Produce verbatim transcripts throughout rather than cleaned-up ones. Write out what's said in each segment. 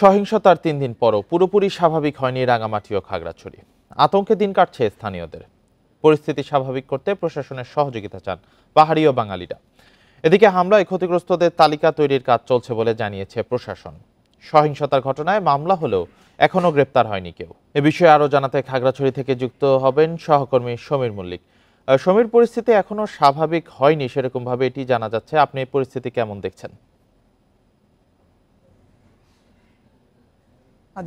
সহিংসতার তিন দিন পরও পুরোপুরি স্বাভাবিক হয়নি রাঙামাটি ও খাগড়াছড়ি। আতঙ্কে দিন কাটছে স্থানীয়দের। পরিস্থিতি স্বাভাবিক করতে প্রশাসনের সহযোগিতা চান পাহাড়ি ও বাঙালিরা। এদিকে হামলায় ক্ষতিগ্রস্তদের তালিকা তৈরির কাজ চলছে বলে জানিয়েছে প্রশাসন। সহিংসতার ঘটনায় মামলা হলেও এখনও গ্রেপ্তার হয়নি কেউ। এ বিষয়ে আরও জানাতে খাগড়াছড়ি থেকে যুক্ত হবেন সহকর্মী সমীর মল্লিক। সমীর, পরিস্থিতি এখনও স্বাভাবিক হয়নি সেরকমভাবে এটি জানা যাচ্ছে, আপনি এই পরিস্থিতি কেমন দেখছেন?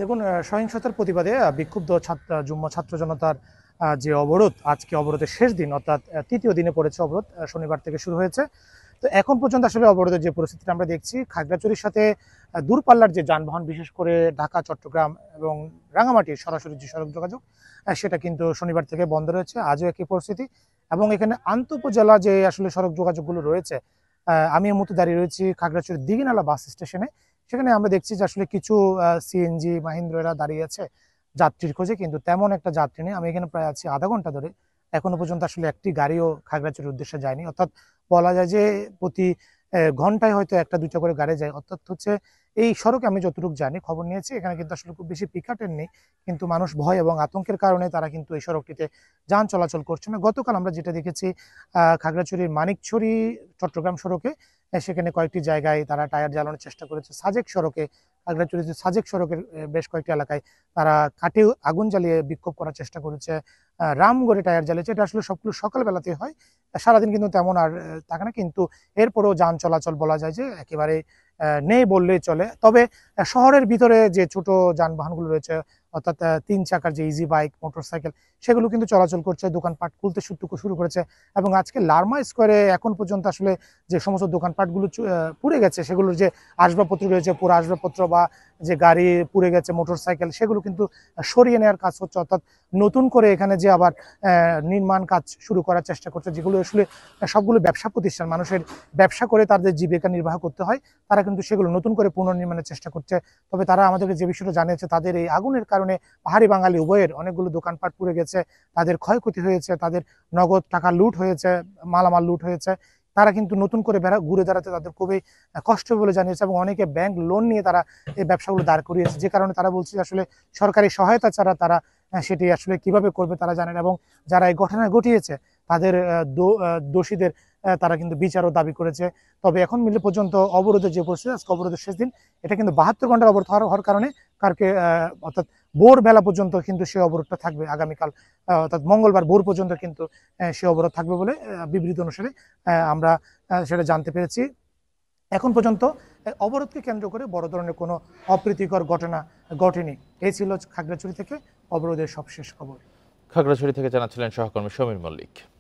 দেখুন, সহিংসতার প্রতিবাদে বিক্ষুব্ধ ছাত্র যুগ্ম ছাত্র জনতার যে অবরোধ, আজকে অবরোধের শেষ দিন অর্থাৎ তৃতীয় দিনে পড়েছে অবরোধ, শনিবার থেকে শুরু হয়েছে। তো এখন পর্যন্ত আসলে অবরোধের যে পরিস্থিতিটা আমরা দেখছি, খাগড়াছড়ির সাথে দূরপাল্লার যে যানবাহন, বিশেষ করে ঢাকা, চট্টগ্রাম এবং রাঙামাটির সরাসরি যে সড়ক যোগাযোগ, সেটা কিন্তু শনিবার থেকে বন্ধ রয়েছে। আজও একই পরিস্থিতি। এবং এখানে আন্তঃপজেলা যে আসলে সড়ক যোগাযোগগুলো রয়েছে, আমি এই মুহূর্তে দাঁড়িয়ে রয়েছি খাগড়াছড়ির দিঘিনালা বাস স্টেশনে। সেখানে আমরা দেখছি যে আসলে কিছু সিএনজি, মাহিন্দ্র এরা দাঁড়িয়ে আছে যাত্রীর খোঁজে, কিন্তু তেমন একটা যাত্রী নেই। আমি এখানে প্রায় আছি আধা ঘন্টা ধরে, এখনো পর্যন্ত আসলে একটি গাড়িও খাগড়াছড়ির উদ্দেশ্যে যায়নি। অর্থাৎ বলা যায় যে প্রতি ঘন্টায় হয়তো একটা দুইটা করে গাড়ি যায়। অর্থাৎ হচ্ছে এই সড়কে আমি যতটুকু জানি, খবর নিয়েছি, এখানে কিন্তু আসলে খুব বেশি পিকাটের নেই, কিন্তু মানুষ ভয় এবং আতঙ্কের কারণে তারা কিন্তু এই সড়কটিতে যান চলাচল করছে না। গতকাল আমরা যেটা দেখেছি, খাগড়াছড়ির মানিকছড়ি চট্টগ্রাম সড়কে, সেখানে কয়েকটি জায়গায় তারা টায়ার জ্বালানোর চেষ্টা করেছে। সাজেক সড়কে, খাগড়াছড়ির সাজেক সড়কের বেশ কয়েকটি এলাকায় তারা কাঠে আগুন জ্বালিয়ে বিক্ষোভ করার চেষ্টা করেছে। রামগড়ে টায়ার জ্বালিয়েছে। এটা আসলে সবগুলো সকালবেলাতে হয়, সারাদিন কিন্তু তেমন আর থাকে না, কিন্তু এরপরেও যান চলাচল বলা যায় যে একেবারে নেই বললেই চলে। তবে শহরের ভিতরে যে ছোট যানবাহনগুলো রয়েছে, অর্থাৎ তিন চাকার যে ইজি বাইক, মোটরসাইকেল, সেগুলো কিন্তু চলাচল করছে, দোকানপাট খুলতে শুরু করেছে। এবং আজকে লারমা স্কোয়ারে এখন পর্যন্ত আসলে যে সমস্ত দোকানপাটগুলো পুড়ে গেছে, সেগুলোর যে আসবাবপত্র রয়েছে, পুরো আসবাবপত্র বা যে গাড়ি পুড়ে গেছে, মোটরসাইকেল, সেগুলো কিন্তু সরিয়ে নেওয়ার কাজ হচ্ছে। অর্থাৎ নতুন করে এখানে যে আবার নির্মাণ কাজ শুরু করার চেষ্টা করছে, যেগুলো আসলে সবগুলো ব্যবসা প্রতিষ্ঠান, মানুষের ব্যবসা করে তাদের জীবিকা নির্বাহ করতে হয়, তারা কিন্তু সেগুলো নতুন করে পুনর্নির্মাণের চেষ্টা করছে। তবে তারা আমাদেরকে যে বিষয়টা জানিয়েছে, তাদের এই আগুনের কারণে পাহাড়ি বাঙালি উভয়ের অনেকগুলো দোকানপাট পুড়ে গেছে, তাদের ক্ষয়ক্ষতি হয়েছে, তাদের নগদ টাকা লুট হয়েছে, মালামাল লুট হয়েছে। তারা কিন্তু নতুন করে বেড়া ঘুরে দাঁড়াতে তাদের খুবই কষ্ট বলে জানিয়েছে। এবং অনেকে ব্যাংক লোন নিয়ে তারা এই ব্যবসাগুলো দাঁড় করিয়েছে, যে কারণে তারা বলছে আসলে সরকারি সহায়তা ছাড়া তারা সেটি আসলে কিভাবে করবে তারা জানেন। এবং যারা এই ঘটনা ঘটিয়েছে তাদের দোষীদের তারা কিন্তু বিচারও দাবি করেছে। তবে এখন মিলে পর্যন্ত অবরোধের যে পরিস্থিতি, আজকে অবরোধের শেষ দিন, এটা কিন্তু বাহাত্তর ঘন্টার অবরোধ হওয়ার কারণে কারকে অর্থাৎ ভোরবেলা পর্যন্ত কিন্তু সেই অবরোধটা থাকবে। আগামীকাল অর্থাৎ মঙ্গলবার ভোর পর্যন্ত কিন্তু সেই অবরোধ থাকবে বলে বিবৃতি অনুসারে আমরা সেটা জানতে পেরেছি। এখন পর্যন্ত অবরোধকে কেন্দ্র করে বড় ধরনের কোনো অপ্রীতিকর ঘটনা ঘটেনি। এই ছিল খাগড়াছড়ি থেকে অবরোধের সবশেষ খবর। খাগড়াছড়ি থেকে জানাচ্ছিলেন সহকর্মী সমীর মল্লিক।